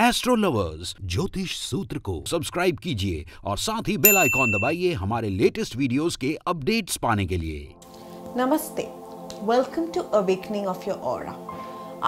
Astro lovers ज्योतिष सूत्र को सब्सक्राइब कीजिए और साथ ही बेल आइकॉन दबाइए हमारे लेटेस्ट वीडियोस के अपडेट्स पाने के लिए। नमस्ते, welcome to awakening of your aura.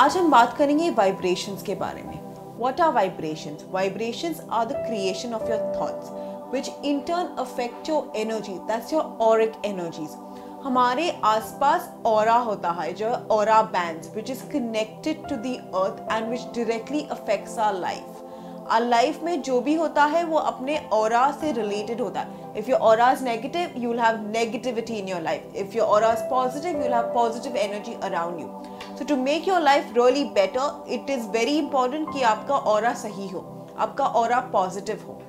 आज हम बात करेंगे वाइब्रेशंस के बारे में। What are vibrations? Vibrations are the creation of your thoughts which in turn affect your energy, that's your auric energies. हमारे आसपास ऑरा होता है जो aura bands which is connected to the earth and which directly affects our life. Our life में जो भी होता है वो अपने ऑरा से रिलेटेड होता है। If your aura is negative you will have negativity in your life, if your aura is positive you will have positive energy around you. So to make your life really better it is very important कि आपका aura सही हो, आपका aura positive हो।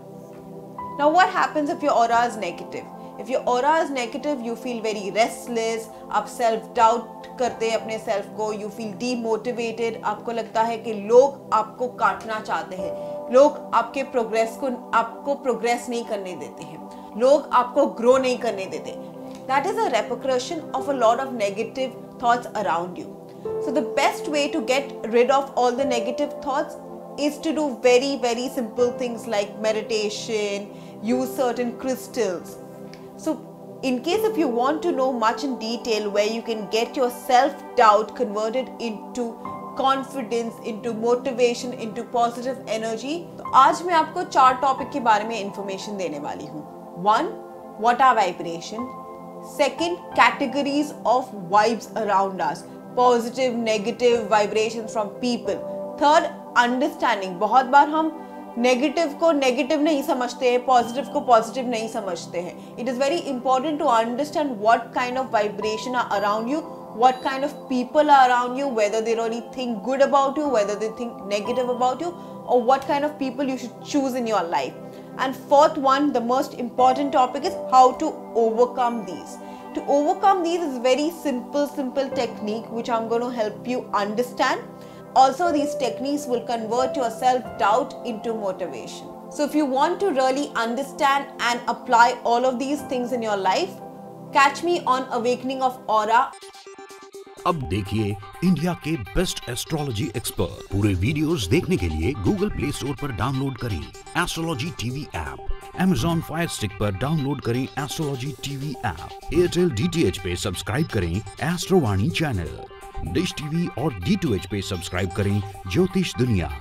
Now what happens if your aura is negative? If your aura is negative, you feel very restless, आप self doubt करते हैं अपने सेल्फ को, यू फील डीमोटिवेटेड, आपको लगता है कि लोग आपको काटना चाहते हैं, लोग आपके प्रोग्रेस को आपको प्रोग्रेस नहीं करने देते हैं, लोग आपको ग्रो नहीं करने देते। That is a repercussion of a lot of negative thoughts around you. So the best way to get rid of all the negative thoughts is to do very very simple things like meditation, use certain crystals. So, in case if you want to know much in detail where you can get your self-doubt converted into confidence, into motivation, into positive energy, तो आज मैं आपको चार topic के बारे में information देने वाली हूँ। 1, what are vibration? 2, categories of vibes around us, positive, negative vibrations from people. 3, understanding. बहुत बार हम नेगेटिव को नेगेटिव नहीं समझते हैं, पॉजिटिव को पॉजिटिव नहीं समझते हैं। It is very important to understand what kind of vibration are around you, what kind of people are around you, whether they really think good about you, whether they think negative about you, और what kind of people you should choose in your life. And 4th one, the most important topic is how to overcome these. To overcome these is very simple technique which I M going to help you understand. Also, these techniques will convert your self-doubt into motivation. So, if you want to really understand and apply all of these things in your life, catch me on Awakening of Aura. अब देखिए India के best astrology expert. पूरे videos देखने के लिए Google Play Store पर download करें astrology TV app, Amazon Fire Stick पर डाउनलोड करें astrology TV app, Airtel DTH पे सब्सक्राइब करें astro Vani channel, Dish TV और DTH पे सब्सक्राइब करें ज्योतिष दुनिया।